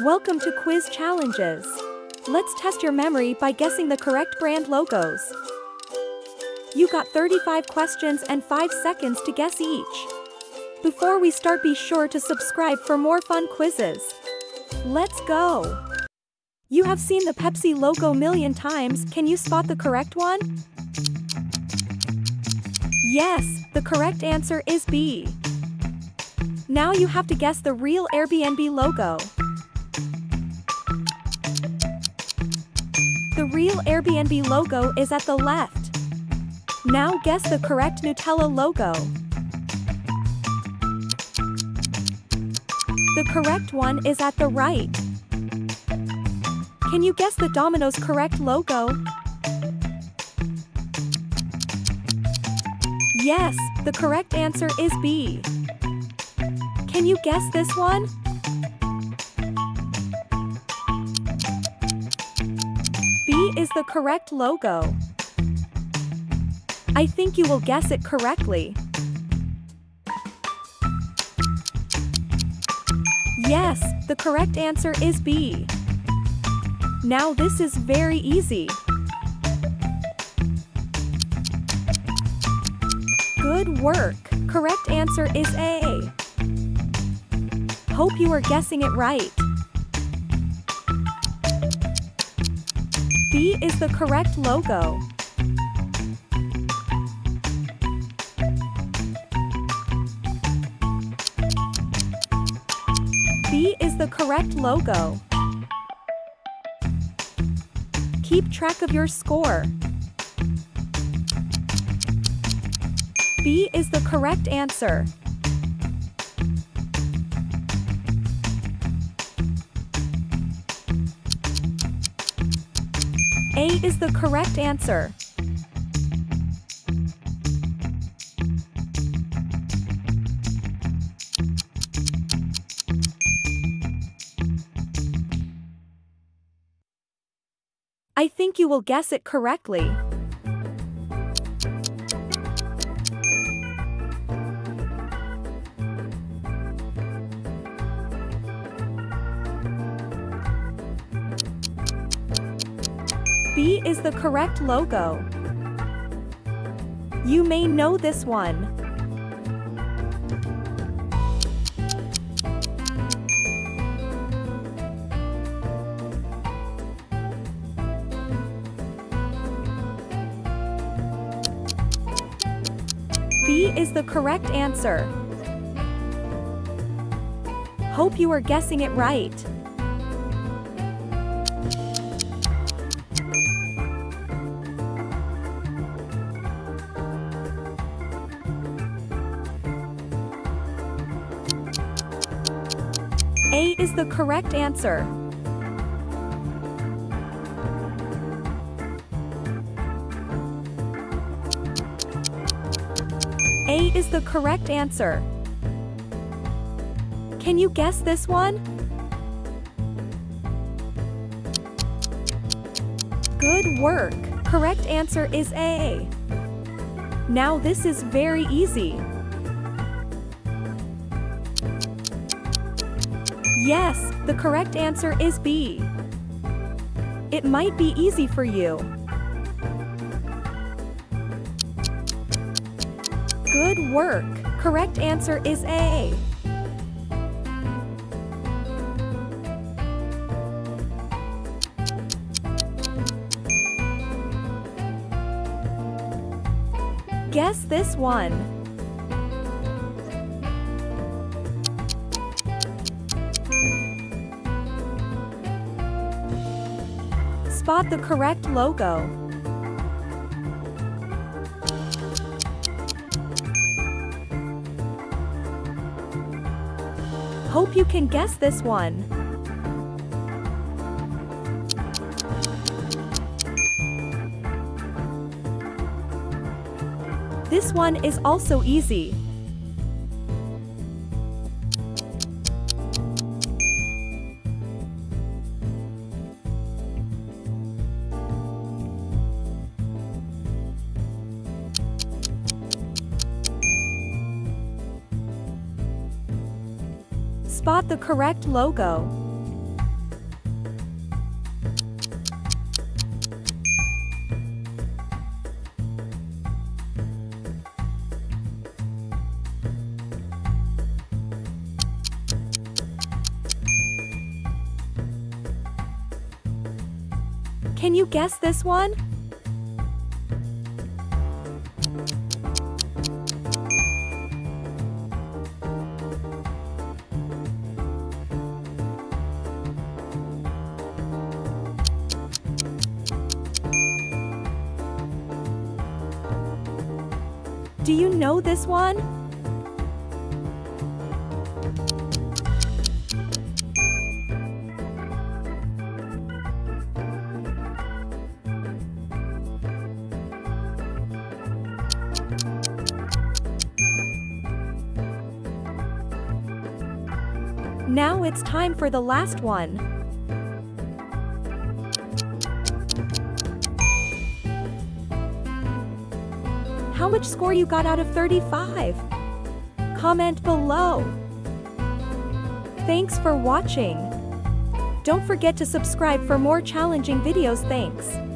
Welcome to Quiz Challenges. Let's test your memory by guessing the correct brand logos. You got 35 questions and 5 seconds to guess each. Before we start, be sure to subscribe for more fun quizzes. Let's go! You have seen the Pepsi logo a million times. Can you spot the correct one? Yes, the correct answer is B. Now you have to guess the real Airbnb logo. The real Airbnb logo is at the left. Now guess the correct Nutella logo. The correct one is at the right. Can you guess the Domino's correct logo? Yes, the correct answer is B. Can you guess this one? B is the correct logo. I think you will guess it correctly. Yes, the correct answer is B. Now this is very easy. Good work. Correct answer is A. Hope you are guessing it right. B is the correct logo. B is the correct logo. Keep track of your score. B is the correct answer. A is the correct answer. I think you will guess it correctly. B is the correct logo. You may know this one. B is the correct answer. Hope you are guessing it right. A is the correct answer. A is the correct answer. Can you guess this one? Good work. Correct answer is A. Now this is very easy. Yes, the correct answer is B. It might be easy for you. Good work. Correct answer is A. Guess this one. Spot the correct logo. Hope you can guess this one. This one is also easy. Spot the correct logo. Can you guess this one? Do you know this one? Now it's time for the last one. How much score you got out of 35? Comment below. Thanks for watching. Don't forget to subscribe for more challenging videos. Thanks.